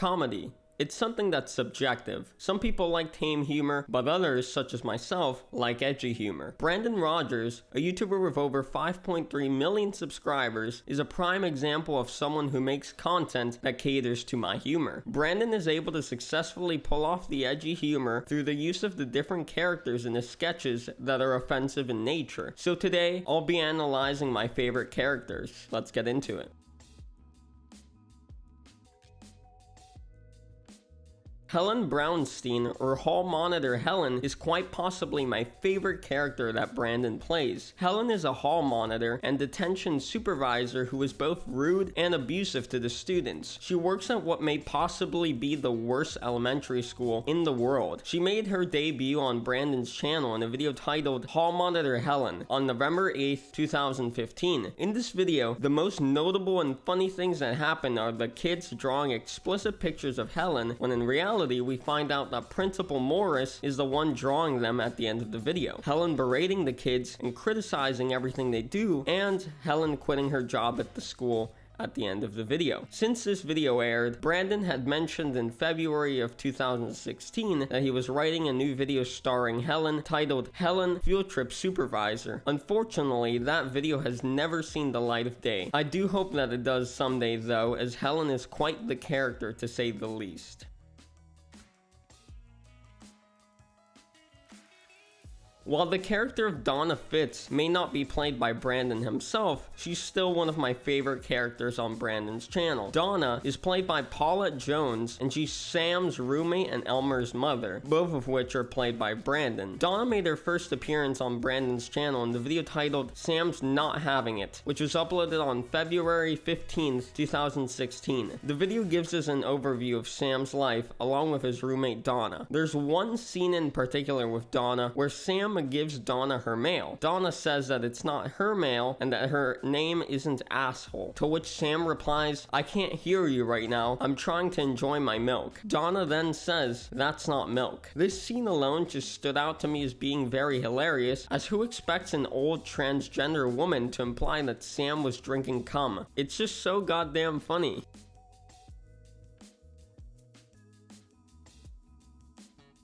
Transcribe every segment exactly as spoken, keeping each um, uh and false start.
Comedy. It's something that's subjective. Some people like tame humor, but others, such as myself, like edgy humor. Brandon Rogers, a YouTuber with over five point three million subscribers, is a prime example of someone who makes content that caters to my humor. Brandon is able to successfully pull off the edgy humor through the use of the different characters in his sketches that are offensive in nature. So today, I'll be analyzing my favorite characters. Let's get into it. Helen Brownstein, or Hall Monitor Helen, is quite possibly my favorite character that Brandon plays. Helen is a hall monitor and detention supervisor who is both rude and abusive to the students. She works at what may possibly be the worst elementary school in the world. She made her debut on Brandon's channel in a video titled Hall Monitor Helen on November eighth two thousand fifteen. In this video, the most notable and funny things that happen are the kids drawing explicit pictures of Helen, when in reality, we find out that Principal Morris is the one drawing them at the end of the video. Helen berating the kids and criticizing everything they do, and Helen quitting her job at the school at the end of the video. Since this video aired, Brandon had mentioned in February of two thousand sixteen that he was writing a new video starring Helen titled Helen Field Trip Supervisor. Unfortunately, that video has never seen the light of day. I do hope that it does someday though, as Helen is quite the character to say the least. While the character of Donna Phitts may not be played by Brandon himself, she's still one of my favorite characters on Brandon's channel. Donna is played by Paulette Jones, and she's Sam's roommate and Elmer's mother, both of which are played by Brandon. Donna made her first appearance on Brandon's channel in the video titled Sam's Not Having It, which was uploaded on February fifteenth two thousand sixteen. The video gives us an overview of Sam's life, along with his roommate Donna. There's one scene in particular with Donna where Sam gives Donna her mail. Donna says that it's not her mail and that her name isn't asshole, to which Sam replies, "I can't hear you right now, I'm trying to enjoy my milk." Donna then says, "That's not milk." This scene alone just stood out to me as being very hilarious, as who expects an old transgender woman to imply that Sam was drinking cum? It's just so goddamn funny.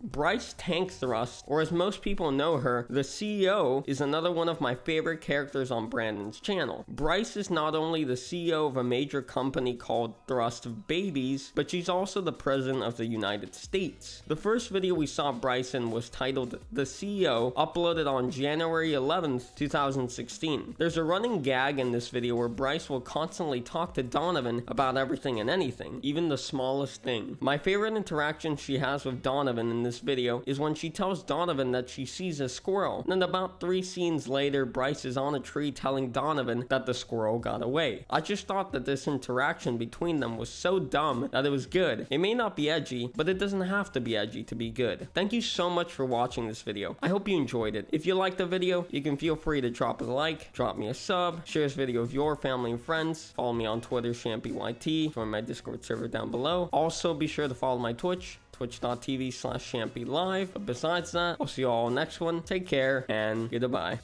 Bryce Tank Thrust, or as most people know her, the C E O, is another one of my favorite characters on Brandon's channel. Bryce is not only the C E O of a major company called Thrust of Babies, but she's also the President of the United States. The first video we saw Bryce in was titled The C E O, uploaded on January eleventh two thousand sixteen. There's a running gag in this video where Bryce will constantly talk to Donovan about everything and anything, even the smallest thing. My favorite interaction she has with Donovan in this video is when she tells Donovan that she sees a squirrel, and then about three scenes later Bryce is on a tree telling Donovan that the squirrel got away. I just thought that this interaction between them was so dumb that it was good. It may not be edgy, but it doesn't have to be edgy to be good. Thank you so much for watching this video. I hope you enjoyed it. If you liked the video, you can feel free to drop a like, drop me a sub, share this video with your family and friends, follow me on Twitter, ShampyYT, join my Discord server down below. Also be sure to follow my Twitch, twitch dot t v slash shampy live. But besides that, I'll see you all next one. Take care and goodbye.